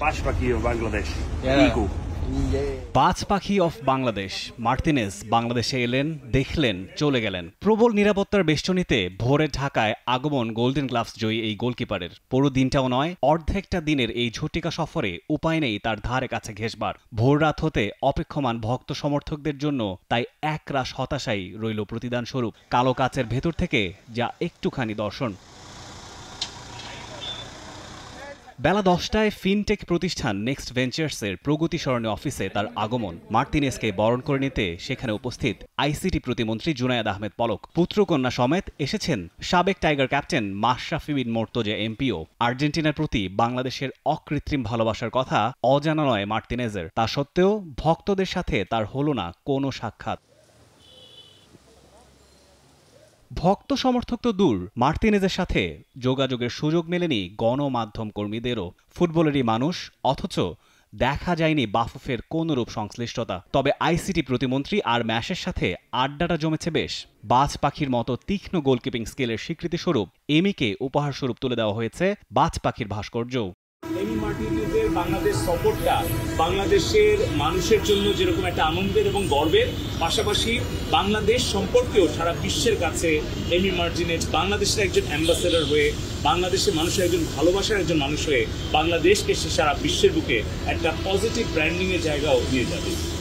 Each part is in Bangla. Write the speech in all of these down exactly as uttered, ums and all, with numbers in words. Pach Paki of Bangladesh. Yeah. Ego. পাঁচ পাখি অফ বাংলাদেশ মার্টিনেজ বাংলাদেশে এলেন দেখলেন চলে গেলেন প্রবল নিরাপত্তার বেষ্টনীতে ভোরে ঢাকায় আগমন গোল্ডেন গ্লাভস জয়ী এই গোলকিপারের পুরো দিনটাও নয় অর্ধেকটা দিনের এই ঝটিকা সফরে উপায় নেই তার ধারে কাছে ঘেষবার ভোর রাত হতে অপেক্ষমান ভক্ত সমর্থকদের জন্য তাই একরাশ হতাশাই রইল প্রতিদান স্বরূপ কালো কাচের ভেতর থেকে যা একটুখানি দর্শন বেলা দশটায় ফিনটেক প্রতিষ্ঠান নেক্সট ভেঞ্চার্সের প্রগতি সরণি অফিসে তার আগমন মার্টিনেজকে বরণ করে নিতে সেখানে উপস্থিত আইসিটি প্রতিমন্ত্রী জুনায়েদ আহমেদ পলক পুত্রকন্যা সমেত এসেছেন সাবেক টাইগার ক্যাপ্টেন মাশরাফি বিন মোর্তজা এমপিও আর্জেন্টিনার প্রতি বাংলাদেশের অকৃত্রিম ভালোবাসার কথা অজানা নয় মার্টিনেজের তা সত্ত্বেও ভক্তদের সাথে তার হলো না কোনো সাক্ষাৎ ভক্ত সমর্থক তো দূর মার্টিনেজের সাথে যোগাযোগের সুযোগ মেলেনি গণমাধ্যম কর্মীদেরও ফুটবলেরই মানুষ অথচ দেখা যায়নি বাফুফের কোনরূপ সংশ্লিষ্টতা তবে আইসিটি প্রতিমন্ত্রী আর ম্যাশের সাথে আড্ডাটা জমেছে বেশ বাজ পাখির মতো তীক্ষ্ণ গোলকিপিং স্কিলের স্বীকৃতিস্বরূপ এমিকে উপহারস্বরূপ তুলে দেওয়া হয়েছে বাজ পাখির ভাস্কর্য মার্টিনেজের বাংলাদেশ সফরটা বাংলাদেশের মানুষের জন্য যেরকম একটা আনন্দের এবং গর্বের পাশাপাশি বাংলাদেশ সম্পর্কেও সারা বিশ্বের কাছে এমি মার্টিনেজ বাংলাদেশের একজন অ্যাম্বাসেডর হয়ে বাংলাদেশের মানুষের একজন ভালোবাসার একজন মানুষ হয়ে বাংলাদেশকে সে সারা বিশ্বের বুকে একটা পজিটিভ ব্র্যান্ডিংয়ের জায়গাও নিয়ে যাবে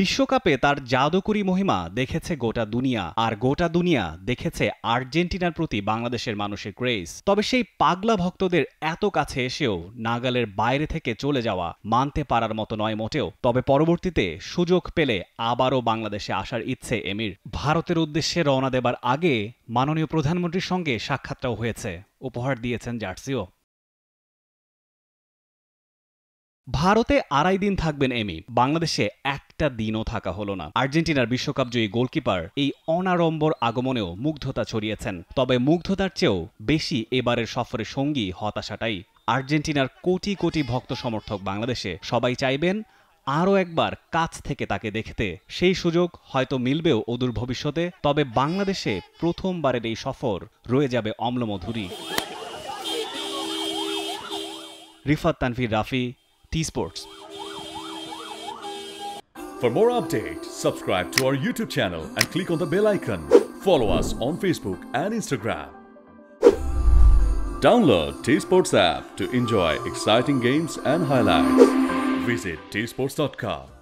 বিশ্বকাপে তার জাদুকরী মহিমা দেখেছে গোটা দুনিয়া আর গোটা দুনিয়া দেখেছে আর্জেন্টিনার প্রতি বাংলাদেশের মানুষের ক্রেজ তবে সেই পাগলা ভক্তদের এত কাছে এসেও নাগালের বাইরে থেকে চলে যাওয়া মানতে পারার মতো নয় মোটেও তবে পরবর্তীতে সুযোগ পেলে আবারও বাংলাদেশে আসার ইচ্ছে এমির ভারতের উদ্দেশ্যে রওনা দেবার আগে মাননীয় প্রধানমন্ত্রীর সঙ্গে সাক্ষাৎটাও হয়েছে উপহার দিয়েছেন জার্সিও ভারতে আড়াই দিন থাকবেন এমি বাংলাদেশে একটা দিনও থাকা হলো না আর্জেন্টিনার বিশ্বকাপ জয়ী গোলকিপার এই অনাড়ম্বর আগমনেও মুগ্ধতা ছড়িয়েছেন তবে মুগ্ধতার চেয়েও বেশি এবারের সফরের সঙ্গী হতাশাটাই আর্জেন্টিনার কোটি কোটি ভক্ত সমর্থক বাংলাদেশে সবাই চাইবেন আরও একবার কাছ থেকে তাকে দেখতে সেই সুযোগ হয়তো মিলবেও অদূর ভবিষ্যতে তবে বাংলাদেশে প্রথমবারের এই সফর রয়ে যাবে অম্লমধুরী Rifat Tanvir Rafi T Sports. For more updates, subscribe to our YouTube channel and click on the bell icon. Follow us on Facebook and Instagram. Download T Sports app to enjoy exciting games and highlights. Visit T sports dot com.